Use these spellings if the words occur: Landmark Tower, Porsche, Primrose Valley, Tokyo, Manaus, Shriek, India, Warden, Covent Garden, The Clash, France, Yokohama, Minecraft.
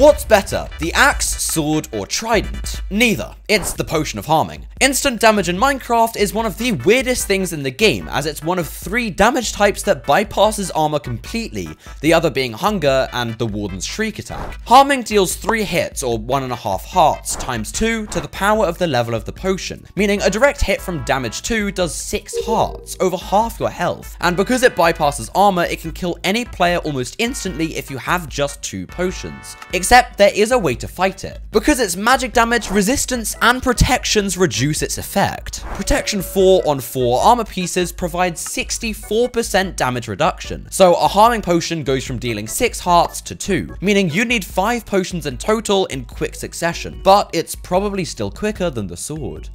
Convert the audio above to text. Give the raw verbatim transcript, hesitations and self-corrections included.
What's better, the axe, sword, or trident? Neither. It's the potion of harming. Instant damage in Minecraft is one of the weirdest things in the game, as it's one of three damage types that bypasses armor completely, the other being hunger and the Warden's Shriek attack. Harming deals three hits, or one and a half hearts, times two to the power of the level of the potion, meaning a direct hit from damage two does six hearts, over half your health, and because it bypasses armor, it can kill any player almost instantly if you have just two potions. Except there is a way to fight it. Because it's magic damage, resistance and protections reduce its effect. Protection four on four armor pieces provides sixty-four percent damage reduction, so a harming potion goes from dealing six hearts to two, meaning you need five potions in total in quick succession, but it's probably still quicker than the sword.